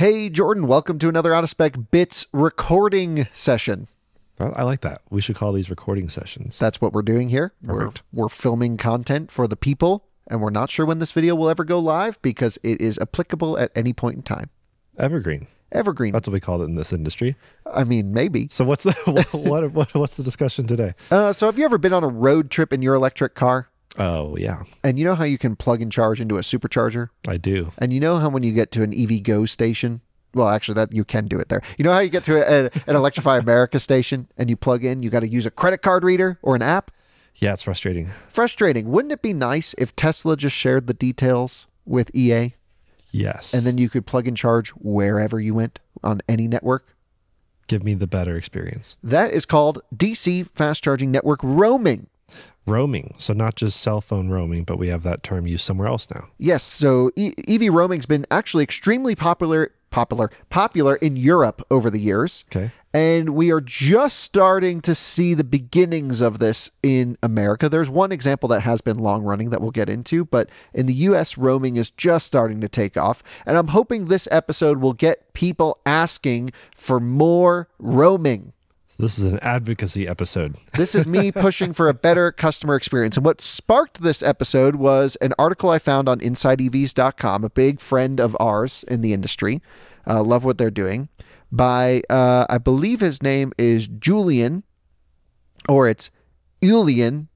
Hey, Jordan, welcome to another Out of Spec Bits recording session. I like that. We should call these recording sessions. That's what we're doing here. We're filming content for the people, and we're not sure when this video will ever go live because it is applicable at any point in time. Evergreen. Evergreen. That's what we call it in this industry. I mean, maybe. So what's the, what's the discussion today? So have you ever been on a road trip in your electric car? Oh, yeah. And you know how you can plug and charge into a supercharger? I do. And you know how when you get to an EVGo station, well, actually, that you can do it there. You know how you get to an Electrify America station and you plug in, you got to use a credit card reader or an app? Yeah, it's frustrating. Frustrating. Wouldn't it be nice if Tesla just shared the details with EA? Yes. And then you could plug and charge wherever you went on any network? Give me the better experience. That is called DC Fast Charging Network Roaming. Roaming, so not just cell phone roaming, but we have that term used somewhere else now. Yes, so EV roaming's been actually extremely popular in Europe over the years. Okay. And we are just starting to see the beginnings of this in America. There's one example that has been long running that we'll get into, but in the US, roaming is just starting to take off. And I'm hoping this episode will get people asking for more roaming. This is an advocacy episode. This is me pushing for a better customer experience. And what sparked this episode was an article I found on InsideEVs.com, a big friend of ours in the industry. Love what they're doing. By, I believe his name is Eulian, or it's Eulian.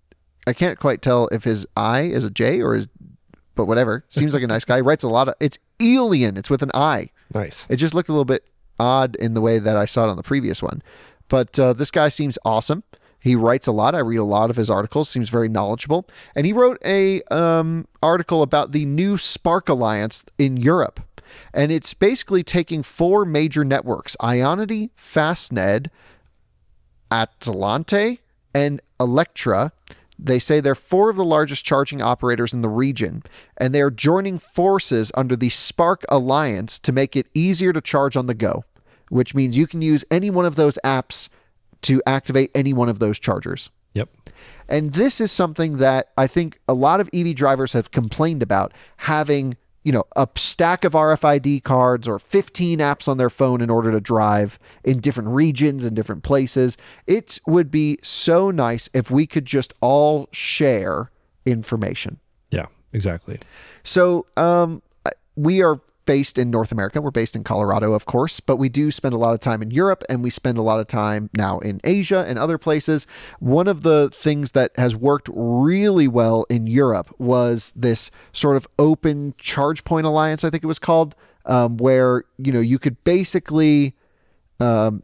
I can't quite tell if his I is a J or is, but whatever. Seems like a nice guy. He writes a lot of, it's Eulian. It's with an I. Nice. It just looked a little bit odd in the way that I saw it on the previous one. But this guy seems awesome. He writes a lot. I read a lot of his articles. Seems very knowledgeable. And he wrote a article about the new Spark Alliance in Europe. And it's basically taking four major networks, Ionity, Fastned, Atlante, and Electra. They say they're four of the largest charging operators in the region. And they are joining forces under the Spark Alliance to make it easier to charge on the go, which means you can use any one of those apps to activate any one of those chargers. Yep. And this is something that I think a lot of EV drivers have complained about, having, you know, a stack of RFID cards or 15 apps on their phone in order to drive in different regions and different places. It would be so nice if we could just all share information. Yeah, exactly. So we are based in North America. We're based in Colorado, of course, but we do spend a lot of time in Europe, and we spend a lot of time now in Asia and other places. One of the things that has worked really well in Europe was this sort of Open Charge Point Alliance, I think it was called, where, you know, you could basically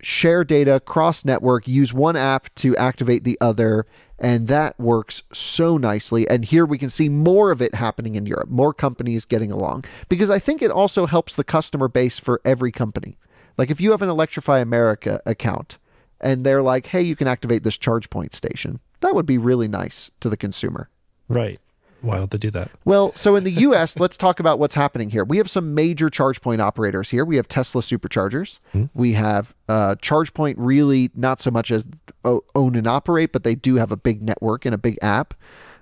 share data, cross network, use one app to activate the other. And that works so nicely. And here we can see more of it happening in Europe, more companies getting along, because I think it also helps the customer base for every company. Like if you have an Electrify America account and they're like, hey, you can activate this ChargePoint station, that would be really nice to the consumer. Right. Why don't they do that? Well, so in the US, let's talk about what's happening here. We have some major charge point operators here. We have Tesla superchargers. We have ChargePoint, really not so much as own and operate, but they do have a big network and a big app.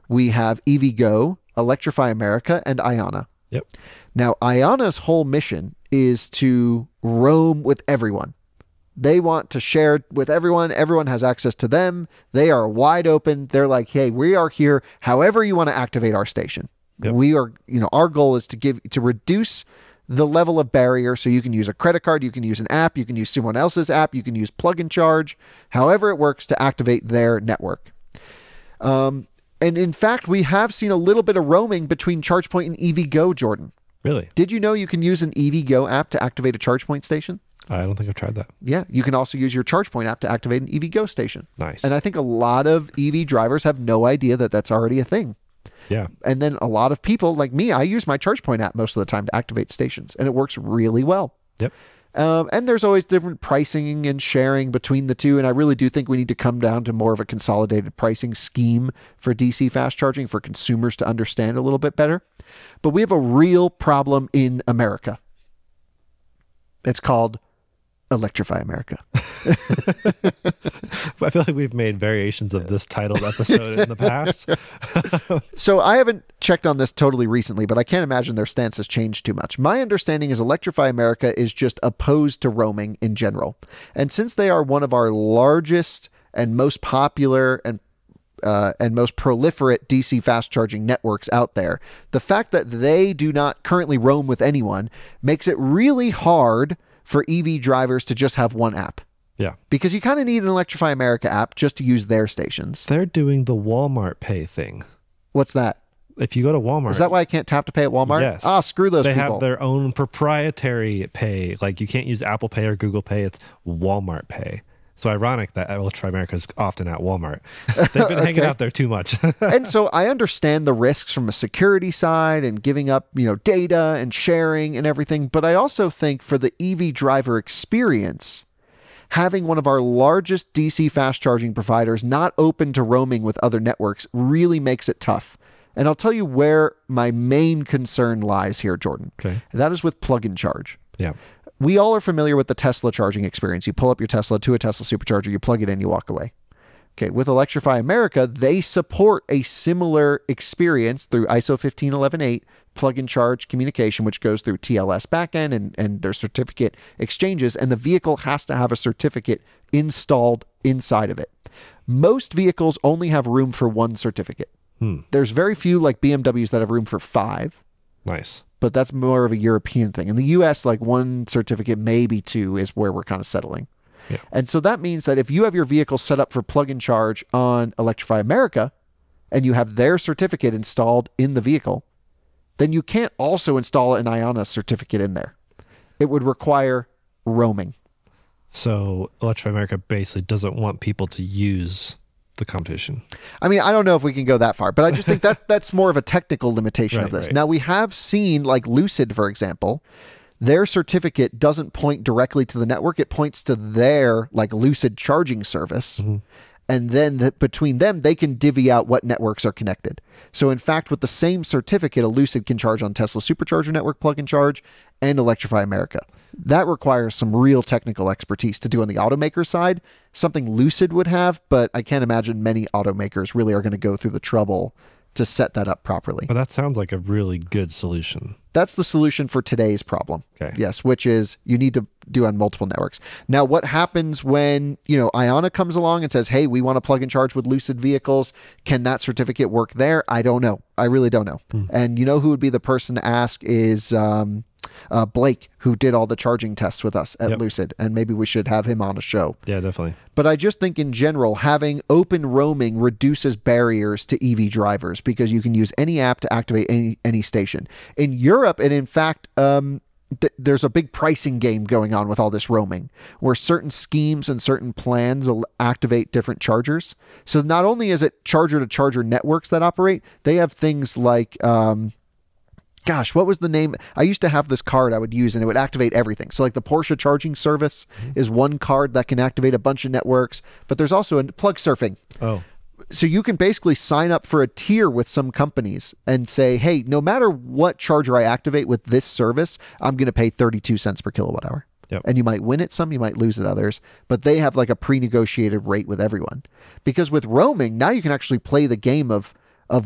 We have EVGo, Electrify America, and IONNA. Yep. Now, IONNA's whole mission is to roam with everyone. They want to share with everyone. Everyone has access to them. They are wide open. They're like, hey, we are here. However you want to activate our station. Yep. We are, you know, our goal is to reduce the level of barrier. So you can use a credit card, you can use an app, you can use someone else's app, you can use plug and charge, however it works to activate their network. And in fact, we have seen a little bit of roaming between ChargePoint and EVGo, Jordan. Really? Did you know you can use an EVGo app to activate a ChargePoint station? I don't think I've tried that. Yeah. You can also use your ChargePoint app to activate an EVGo station. Nice. And I think a lot of EV drivers have no idea that that's already a thing. Yeah. And then a lot of people like me, I use my ChargePoint app most of the time to activate stations, and it works really well. Yep. And there's always different pricing and sharing between the two. And I really do think we need to come down to more of a consolidated pricing scheme for DC fast charging for consumers to understand a little bit better. But we have a real problem in America. It's called Electrify America. I feel like we've made variations of this titled episode in the past. So I haven't checked on this totally recently, but I can't imagine their stance has changed too much. My understanding is Electrify America is just opposed to roaming in general. And since they are one of our largest and most popular and most proliferate DC fast charging networks out there, the fact that they do not currently roam with anyone makes it really hard for EV drivers to just have one app. Yeah. Because you kind of need an Electrify America app just to use their stations. They're doing the Walmart Pay thing. What's that? If you go to Walmart. Is that why I can't tap to pay at Walmart? Yes. Ah, screw those people. They have their own proprietary pay. Like, you can't use Apple Pay or Google Pay. It's Walmart Pay. So ironic that Electrify America is often at Walmart. They've been hanging out there too much. And so I understand the risks from a security side and giving up, you know, data and sharing and everything. But I also think for the EV driver experience, having one of our largest DC fast charging providers not open to roaming with other networks really makes it tough. And I'll tell you where my main concern lies here, Jordan. Okay. And that is with Plug and Charge. Yeah. We all are familiar with the Tesla charging experience. You pull up your Tesla to a Tesla supercharger, you plug it in, you walk away. Okay, with Electrify America, they support a similar experience through ISO 15118 plug and charge communication, which goes through TLS backend and their certificate exchanges, and the vehicle has to have a certificate installed inside of it. Most vehicles only have room for one certificate. There's very few, like BMWs, that have room for 5. Nice. But that's more of a European thing. In the US, like 1 certificate, maybe 2 is where we're kind of settling. Yeah. And so that means that if you have your vehicle set up for plug and charge on Electrify America and you have their certificate installed in the vehicle, then you can't also install an IONNA certificate in there. It would require roaming. So Electrify America basically doesn't want people to use the competition. I mean, I don't know if we can go that far, but I just think that that's more of a technical limitation of this. Right. Now, we have seen, like Lucid, for example, their certificate doesn't point directly to the network. It points to their, like, Lucid charging service. Mm-hmm. And then between them, they can divvy out what networks are connected. So in fact, with the same certificate, a Lucid can charge on Tesla Supercharger Network Plug and Charge and Electrify America. That requires some real technical expertise to do on the automaker side, something Lucid would have, but I can't imagine many automakers really are going to go through the trouble to set that up properly. But that sounds like a really good solution. That's the solution for today's problem. Okay. Yes, which is you need to do on multiple networks. Now, what happens when, you know, IONNA comes along and says, hey, we want to plug and charge with Lucid vehicles. Can that certificate work there? I don't know. I really don't know. And you know who would be the person to ask is Blake, who did all the charging tests with us at Lucid, and maybe we should have him on a show. Yeah, definitely. But I just think in general, having open roaming reduces barriers to EV drivers because you can use any app to activate any station. In Europe, and in fact, there's a big pricing game going on with all this roaming where certain schemes and certain plans activate different chargers. So not only is it charger to charger networks that operate, they have things like, gosh, what was the name? I used to have this card I would use and it would activate everything. So like the Porsche charging service is one card that can activate a bunch of networks, but there's also a Plug Surfing. Oh. So you can basically sign up for a tier with some companies and say, hey, no matter what charger I activate with this service, I'm going to pay 32 cents per kilowatt hour. Yep. And you might win at some, you might lose at others, but they have like a pre-negotiated rate with everyone. Because with roaming, now you can actually play the game of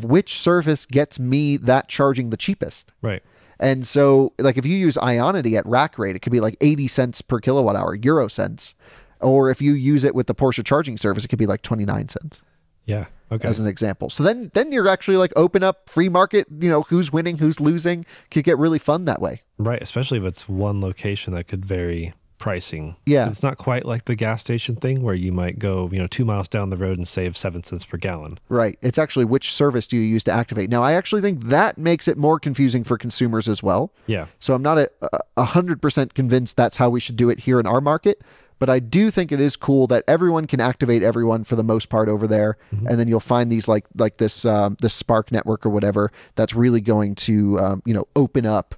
which service gets me that charging the cheapest. Right. And so like if you use Ionity at rack rate, it could be like 80 cents per kilowatt hour, euro cents. Or if you use it with the Porsche charging service, it could be like 29 cents. Yeah. Okay. As an example. So then you're actually like open up free market, you know, who's winning, who's losing, could get really fun that way. Right. Especially if it's one location that could vary pricing. Yeah. It's not quite like the gas station thing where you might go, you know, 2 miles down the road and save 7 cents per gallon. Right. It's actually which service do you use to activate. Now, I actually think that makes it more confusing for consumers as well. Yeah. So I'm not 100% convinced that's how we should do it here in our market, but I do think it is cool that everyone can activate everyone for the most part over there. Mm-hmm. And then you'll find these like this Spark network or whatever that's really going to, you know, open up,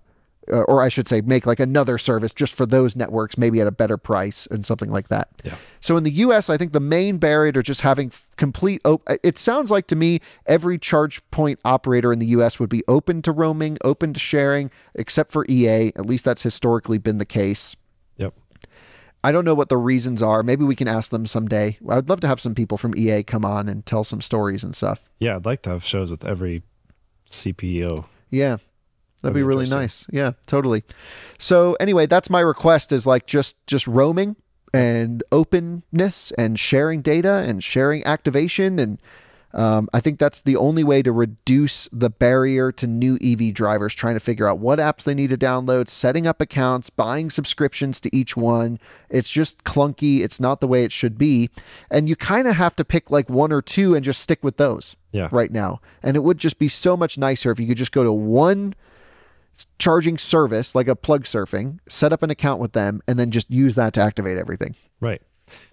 or I should say make like another service just for those networks, maybe at a better price and something like that. Yeah. So in the US, I think the main barrier to just having complete, it sounds like to me, every charge point operator in the US would be open to roaming, open to sharing, except for EA. At least that's historically been the case. Yep. I don't know what the reasons are. Maybe we can ask them someday. I would love to have some people from EA come on and tell some stories and stuff. Yeah, I'd like to have shows with every CPO. Yeah, that'd be really nice. Yeah, totally. So anyway, that's my request, is like just roaming and openness and sharing data and sharing activation. And I think that's the only way to reduce the barrier to new EV drivers trying to figure out what apps they need to download, setting up accounts, buying subscriptions to each one. It's just clunky. It's not the way it should be. And you kind of have to pick like one or two and just stick with those right now. And it would just be so much nicer if you could just go to one charging service, like a Plug Surfing, set up an account with them, and then just use that to activate everything. Right.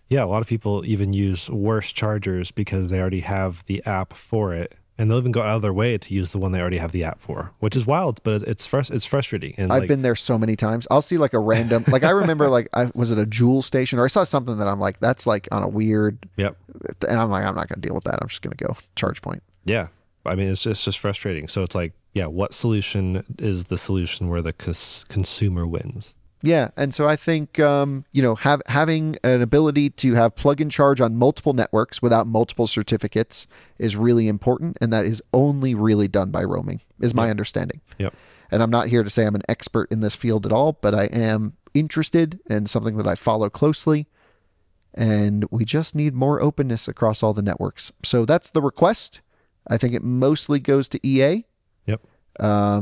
Yeah, a lot of people even use worse chargers because they already have the app for it, and they'll even go out of their way to use the one they already have the app for, which is wild, but it's frustrating. And I've been there so many times. I'll see like a random, like I remember like I was at a Joule station, or I saw something that I'm like, that's like on a weird, and I'm like, I'm not going to deal with that. I'm just going to go ChargePoint. Yeah, I mean, it's just frustrating. So it's like, yeah, what solution is the solution where the consumer wins? Yeah, and so I think having an ability to have plug and charge on multiple networks without multiple certificates is really important, and that is only really done by roaming, is my understanding. Yep. And I'm not here to say I'm an expert in this field at all, but I am interested in something that I follow closely, and we just need more openness across all the networks. So that's the request. I think it mostly goes to EA. Yep.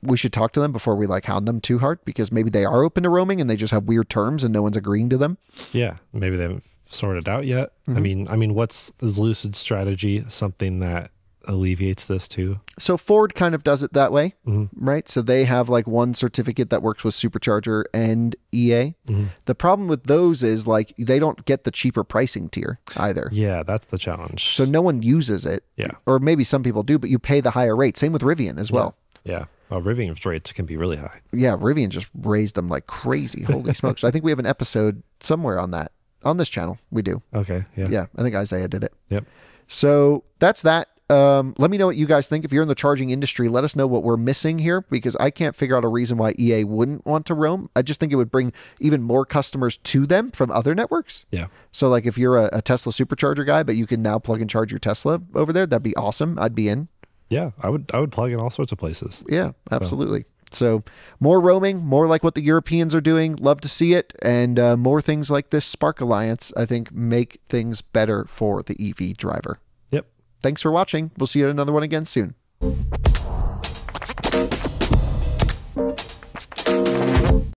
We should talk to them before we like hound them too hard, because maybe they are open to roaming and they just have weird terms and no one's agreeing to them. Yeah, maybe they haven't sorted it out yet. Mm-hmm. I mean, is Lucid's strategy something that alleviates this too? So Ford kind of does it that way, right? So they have like one certificate that works with Supercharger and EA. Mm-hmm. The problem with those is like they don't get the cheaper pricing tier either. Yeah, that's the challenge. So no one uses it. Yeah, or maybe some people do, but you pay the higher rate. Same with Rivian as well. Yeah. Well, Rivian's rates can be really high. Yeah, Rivian just raised them like crazy. Holy smokes. I think we have an episode somewhere on that. On this channel, we do. Okay, yeah. Yeah, I think Isaiah did it. Yep. So that's that. Let me know what you guys think. If you're in the charging industry, let us know what we're missing here, because I can't figure out a reason why EA wouldn't want to roam. I just think it would bring even more customers to them from other networks. Yeah. So like if you're a Tesla Supercharger guy, but you can now plug and charge your Tesla over there, that'd be awesome. I'd be in. Yeah, I would plug in all sorts of places. Yeah, absolutely. So more roaming, more like what the Europeans are doing. Love to see it. And more things like this Spark Alliance, I think, make things better for the EV driver. Yep. Thanks for watching. We'll see you at another one again soon.